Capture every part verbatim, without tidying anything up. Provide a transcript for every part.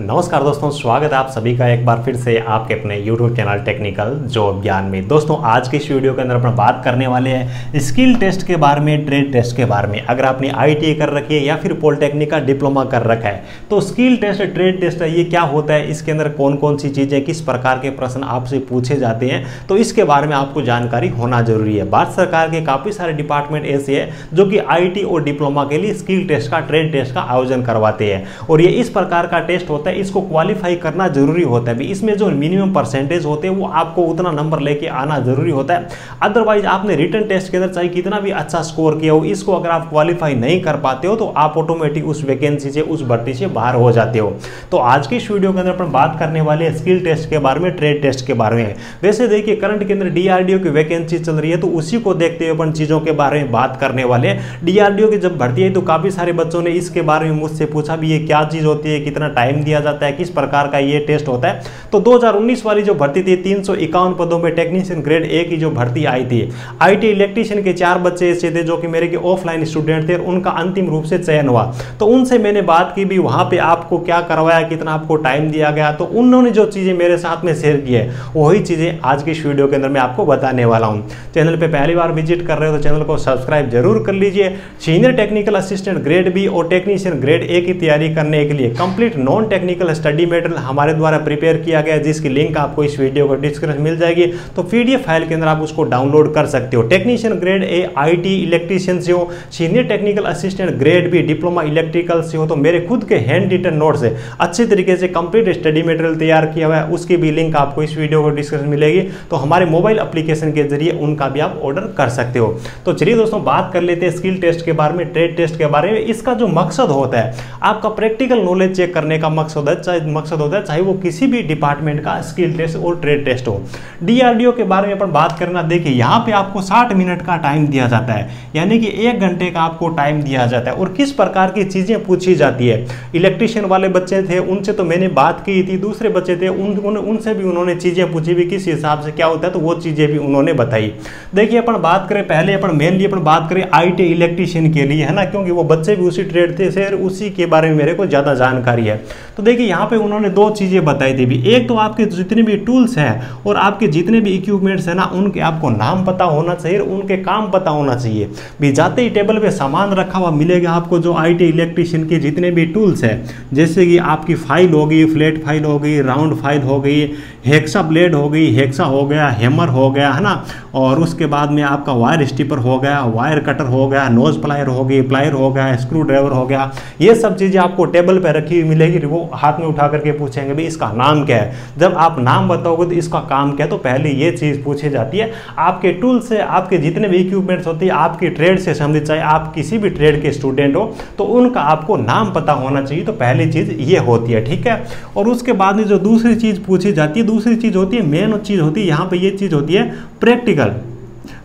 नमस्कार दोस्तों, स्वागत है आप सभी का एक बार फिर से आपके अपने यूट्यूब चैनल टेक्निकल जॉब ज्ञान में। दोस्तों आज के इस वीडियो के अंदर अपन बात करने वाले हैं स्किल टेस्ट के बारे में, ट्रेड टेस्ट के बारे में। अगर आपने आईटीआई कर रखी है या फिर पॉलिटेक्निक का डिप्लोमा कर रखा है तो स्किल टेस्ट, ट्रेड टेस्ट है ये क्या होता है, इसके अंदर कौन कौन सी चीज़ें, किस प्रकार के प्रश्न आपसे पूछे जाते हैं, तो इसके बारे में आपको जानकारी होना जरूरी है। भारत सरकार के काफ़ी सारे डिपार्टमेंट ऐसे हैं जो कि आईटी और डिप्लोमा के लिए स्किल टेस्ट का, ट्रेड टेस्ट का आयोजन करवाते हैं और ये इस प्रकार का टेस्ट होता है, इसको क्वालिफाई करना जरूरी होता है। इसमें जो मिनिमम परसेंटेज होते हैं वो आपको उतना नंबर लेके आना जरूरी होता है, अदरवाइज आपने रिटन टेस्ट के अंदर चाहे कितना भी अच्छा स्कोर किया हो, इसको अगर आप क्वालिफाई नहीं कर पाते हो तो आप ऑटोमेटिक उस वैकेंसी से, उस भर्ती से बाहर हो जाते हो। तो आज के इस वीडियो के अंदर अपन बात करने वाले हैं स्किल टेस्ट के बारे में, ट्रेड टेस्ट के बारे में। वैसे देखिए करंट के अंदर डीआरडीओ की वैकेंसी चल रही है तो उसी को देखते हुए अपन चीज़ों के बारे में बात करने वाले हैं। डीआरडीओ की जब भर्ती आई तो काफ़ी सारे बच्चों ने इसके बारे में मुझसे पूछा भी ये क्या चीज़ होती है, कितना टाइम दिया जाता है, किस प्रकार का ये टेस्ट होता है। तो दो हज़ार उन्नीस वाली जो भर्ती थी तीन सौ इक्यावन पदों में टेक्नीशियन ग्रेड ए की जो भर्ती आई थी, आईटी इलेक्ट्रीशियन के चार बच्चे ऐसे थे जो कि मेरे के ऑफलाइन स्टूडेंट थे, उनका अंतिम रूप से चयन हुआ। तो उनसे मैंने बात की भी वहाँ पे आपको क्या करवाया, कितना आपको टाइम दिया गया, तो उन्होंने जो चीज़ें मेरे साथ में शेयर की है वही चीज़ें आज की इस वीडियो के अंदर मैं आपको बताने वाला हूँ। चैनल पर पहली बार विजिट कर रहे हो तो चैनल को सब्सक्राइब जरूर कर लीजिए। Senior technical assistant grade B और टेक्नीशियन ग्रेड ए की तैयारी करने के लिए complete non technical study material हमारे द्वारा प्रिपेयर किया गया है जिसकी लिंक आपको इस वीडियो को डिस्क्रिप्शन मिल जाएगी, तो पीडीएफ फाइल के अंदर आप उसको डाउनलोड कर सकते हो। Technician grade A IT electrician से हो, senior technical assistant grade B diploma electrical से हो तो मेरे खुद के हैंड रिटन नोट्स है, अच्छे तरीके से कंप्लीट स्टडी मटेरियल तैयार किया हुआ है, उसकी भी लिंक आपको इस वीडियो को डिस्क्रिप्शन मिलेगी। तो हमारे मोबाइल एप्लीकेशन के जरिए उनका भी आप ऑर्डर कर सकते हो। तो चलिए दोस्तों बात कर लेते हैं स्किल टेस्ट के बारे में, ट्रेड टेस्ट के बारे में। इसका जो मकसद होता है आपका प्रैक्टिकल नॉलेज चेक करने का मकसद है, मकसद होता है चाहे वो किसी भी डिपार्टमेंट का स्किल टेस्ट और ट्रेड टेस्ट हो। डीआरडीओ के बारे में अपन बात करना, देखिए यहाँ पे आपको साठ मिनट का टाइम दिया जाता है, यानी कि एक घंटे का आपको टाइम दिया जाता है और किस प्रकार की चीज़ें पूछी जाती है। इलेक्ट्रीशियन वाले बच्चे थे उनसे तो मैंने बात की थी, दूसरे बच्चे थे उन, उन, उनसे भी उन्होंने चीज़ें पूछी भी किस हिसाब से क्या होता है, तो वो चीज़ें भी उन्होंने बताई। देखिए अपन बात करें, पहले अपन मेनली अपन बात करें आई टी इलेक्ट्रीशियन के लिए, है ना, क्योंकि वो बच्चे भी उसी ट्रेड थे, सर उसी के बारे में मेरे को ज़्यादा जानकारी है। तो देखिए यहाँ पे उन्होंने दो चीज़ें बताई थी भी, एक तो आपके जितने भी टूल्स हैं और आपके जितने भी इक्विपमेंट्स हैं ना, उनके आपको नाम पता होना चाहिए, उनके काम पता होना चाहिए भी। जाते ही टेबल पे सामान रखा हुआ मिलेगा आपको, जो आईटी इलेक्ट्रीशियन के जितने भी टूल्स हैं, जैसे कि आपकी फाइल होगी, फ्लैट फाइल होगी, राउंड फाइल हो गई, हेक्सा ब्लेड हो गई, हेक्सा हो गया, हैमर हो गया, है ना, और उसके बाद में आपका वायर स्टिपर हो गया, वायर कटर हो गया, नोज प्लायर हो गई, प्लायर हो गया, स्क्रू ड्राइवर हो गया, ये सब चीज़ें आपको टेबल पर रखी हुई मिलेगी। वो हाथ में उठा करके पूछेंगे भी इसका नाम क्या है, जब आप नाम बताओगे तो इसका काम क्या है, तो पहले ये चीज़ पूछी जाती है। आपके टूल से, आपके जितने भी इक्विपमेंट्स होते हैं आपकी ट्रेड से संबंधित, चाहे आप किसी भी ट्रेड के स्टूडेंट हो तो उनका आपको नाम पता होना चाहिए, तो पहली चीज़ ये होती है, ठीक है। और उसके बाद में जो दूसरी चीज़ पूछी जाती है, दूसरी चीज़ होती है मेन चीज़ होती है यहाँ पर, ये चीज़ होती है प्रैक्टिकल,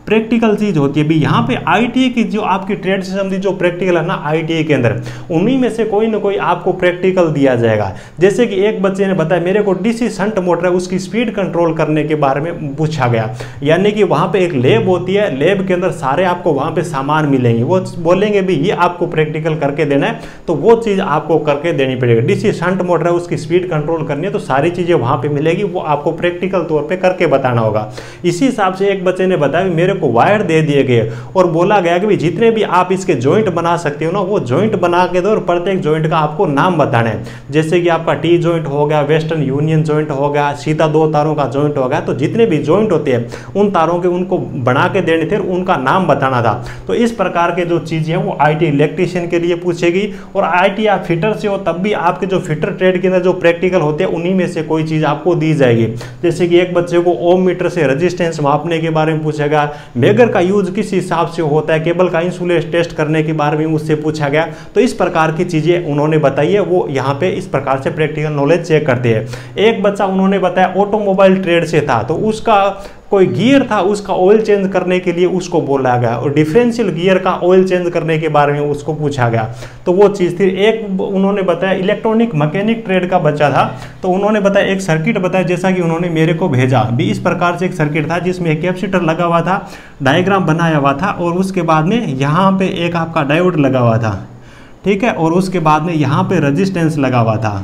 प्रैक्टिकल चीज़ होती है भी। यहाँ पे आईटीआई की जो आपकी ट्रेड से संबंधित जो प्रैक्टिकल है ना आईटीआई के अंदर, उन्हीं में से कोई ना कोई आपको प्रैक्टिकल दिया जाएगा। जैसे कि एक बच्चे ने बताया मेरे को डीसी शंट मोटर है उसकी स्पीड कंट्रोल करने के बारे में पूछा गया, यानी कि वहाँ पे एक लैब होती है, लैब के अंदर सारे आपको वहाँ पर सामान मिलेंगे, वो बोलेंगे भी ये आपको प्रैक्टिकल करके देना है, तो वो चीज़ आपको करके देनी पड़ेगी। डीसी शंट मोटर है उसकी स्पीड कंट्रोल करनी है, तो सारी चीज़ें वहाँ पर मिलेगी, वो आपको प्रैक्टिकल तौर पर करके बताना होगा। इसी हिसाब से एक बच्चे ने बताया मेरे को वायर दे दिए गए और बोला गया कि जितने भी आप इसके जॉइंट बना सकते हो ना वो जॉइंट बना के दो और प्रत्येक जॉइंट का आपको नाम बताना है, जैसे कि आपका टी जॉइंट हो गया, वेस्टर्न यूनियन जॉइंट हो गया, सीधा दो तारों का जॉइंट हो गया, तो जितने भी जॉइंट होते हैं उन तारों के उनको बना के देने थे और उनका नाम बताना था। तो इस प्रकार के जो चीज़ें हैं वो आईटी इलेक्ट्रीशियन के लिए पूछेगी। और आईटी आप फिटर से हो तब भी आपके जो फिटर ट्रेड के अंदर जो प्रैक्टिकल होते हैं उन्हीं में से कोई चीज़ आपको दी जाएगी, जैसे कि एक बच्चे को ओम मीटर से रजिस्टेंस मापने के बारे में पूछेगा, मेगर का यूज किस हिसाब से होता है, केबल का इंसुलेशन टेस्ट करने के बारे में उससे पूछा गया, तो इस प्रकार की चीजें उन्होंने बताई है। वो यहाँ पे इस प्रकार से प्रैक्टिकल नॉलेज चेक करते हैं। एक बच्चा उन्होंने बताया ऑटोमोबाइल ट्रेड से था तो उसका कोई गियर था, उसका ऑयल चेंज करने के लिए उसको बोला गया और डिफरेंशियल गियर का ऑयल चेंज करने के बारे में उसको पूछा गया, तो वो चीज़ थी। एक उन्होंने बताया इलेक्ट्रॉनिक मैकेनिक ट्रेड का बच्चा था तो उन्होंने बताया एक सर्किट बताया, जैसा कि उन्होंने मेरे को भेजा भी इस प्रकार से एक सर्किट था जिसमें एक कैपेसिटर लगा हुआ था, डायग्राम बनाया हुआ था और उसके बाद में यहाँ पर एक आपका डायोड लगा हुआ था, ठीक है, और उसके बाद में यहाँ पर रजिस्टेंस लगा हुआ था,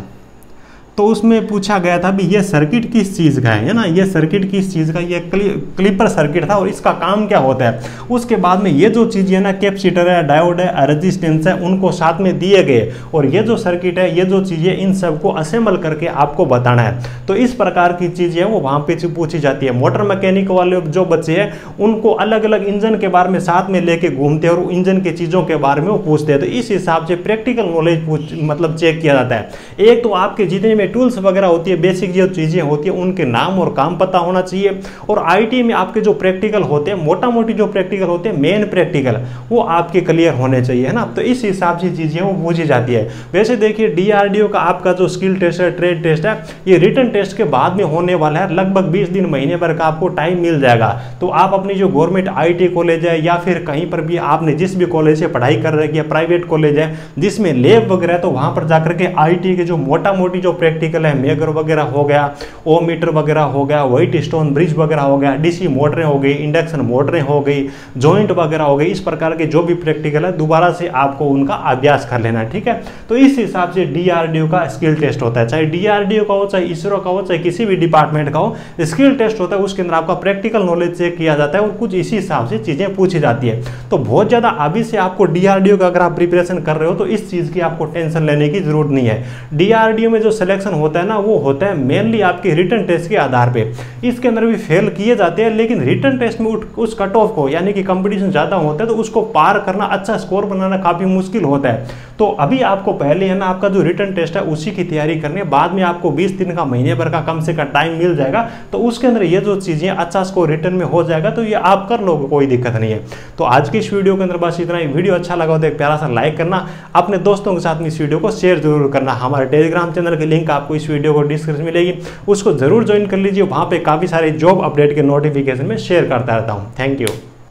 तो उसमें पूछा गया था भी ये सर्किट किस चीज़ का है, है ना, ये सर्किट किस चीज़ का, ये क्लि, क्लिपर सर्किट था और इसका काम क्या होता है। उसके बाद में ये जो चीज़ है ना, कैपेसिटर है, डायोड है, रेजिस्टेंस है, उनको साथ में दिए गए और ये जो सर्किट है, ये जो चीज़ें, इन सबको असेंबल करके आपको बताना है। तो इस प्रकार की चीज़ें वो वहाँ पर पूछी जाती है। मोटर मैकेनिक वाले जो बच्चे हैं उनको अलग अलग इंजन के बारे में साथ में लेके घूमते हैं और इंजन की चीज़ों के बारे में वो पूछते हैं। तो इस हिसाब से प्रैक्टिकल नॉलेज मतलब चेक किया जाता है। एक तो आपके जितने में टूल्स वगैरह होती है, बेसिक जो चीज़ें होती है, उनके नाम और काम पता होना चाहिए। और आईटी में आपके जो प्रैक्टिकल होते हैं, मोटा मोटी जो प्रैक्टिकल होते हैं, मेन प्रैक्टिकल, वो आपके क्लियर होने चाहिए, है ना। तो इस हिसाब से चीज़ें वो पूछी जाती है। वैसे देखिए डीआरडीओ का आपका जो स्किल टेस्ट है, ट्रेड टेस्ट है, ये रिटर्न टेस्ट के बाद में होने वाला है। लगभग बीस दिन, महीने भर का आपको टाइम मिल जाएगा। तो आप अपनी जो गवर्नमेंट आईटी कॉलेज है या फिर कहीं पर भी आपने जिस भी कॉलेज से पढ़ाई कर रखी है, प्राइवेट कॉलेज है जिसमें लैब वगैरह, तो वहाँ पर जाकर के आईटी के जो मोटा मोटी जो प्रैक्टिकल है, मेगर वगैरह हो गया, ओ मीटर वगैरह हो गया, व्हीटस्टोन ब्रिज वगैरह हो गया, डीसी मोटरें हो गई, इंडक्शन मोटरें हो गई, जॉइंट वगैरह हो गई, इस प्रकार के जो भी प्रैक्टिकल है दोबारा से आपको उनका अभ्यास कर लेना है, ठीक है। तो इस हिसाब से डीआरडीओ का स्किल टेस्ट होता है। चाहे डीआरडीओ का हो, चाहे इसरो का हो, चाहे किसी भी डिपार्टमेंट का हो, स्किल टेस्ट होता है। उसके अंदर आपका प्रैक्टिकल नॉलेज चेक किया जाता है और कुछ इसी हिसाब से चीज़ें पूछी जाती है। तो बहुत ज़्यादा अभी से आपको डीआरडीओ का अगर आप प्रिपरेशन कर रहे हो तो इस चीज़ की आपको टेंशन लेने की जरूरत नहीं है। डीआरडीओ में जो सिलेक्शन होता है ना, वो होता है मेनली आपके रिटर्न टेस्ट के आधार पे। इसके अंदर भी फेल किए जाते हैं, लेकिन रिटर्न टेस्ट में उस कट ऑफ को, यानी कि कंपटीशन ज़्यादा होता है, तो उसको पार करना, अच्छा स्कोर बनाना काफ़ी मुश्किल होता है। तो अभी आपको पहले है ना, आपका जो रिटर्न टेस्ट है उसी की तैयारी करनी है। बाद में आपको बीस दिन का, महीने भर का कम से कम टाइम मिल जाएगा। तो उसके अंदर ये जो चीज़ें, अच्छा स्कोर रिटर्न में हो जाएगा तो ये आप कर लोगे, कोई दिक्कत नहीं है। तो आज की इस वीडियो के अंदर बस इतना ही। वीडियो अच्छा लगा हो तो एक प्यारा सा लाइक करना, अपने दोस्तों के साथ में इस वीडियो को शेयर जरूर करना। हमारे टेलीग्राम चैनल की लिंक आपको इस वीडियो को डिस्क्रिप्शन में मिलेगी, उसको जरूर ज्वाइन कर लीजिए। वहाँ पर काफ़ी सारे जॉब अपडेट के नोटिफिकेशन में शेयर करता रहता हूँ। Thank you.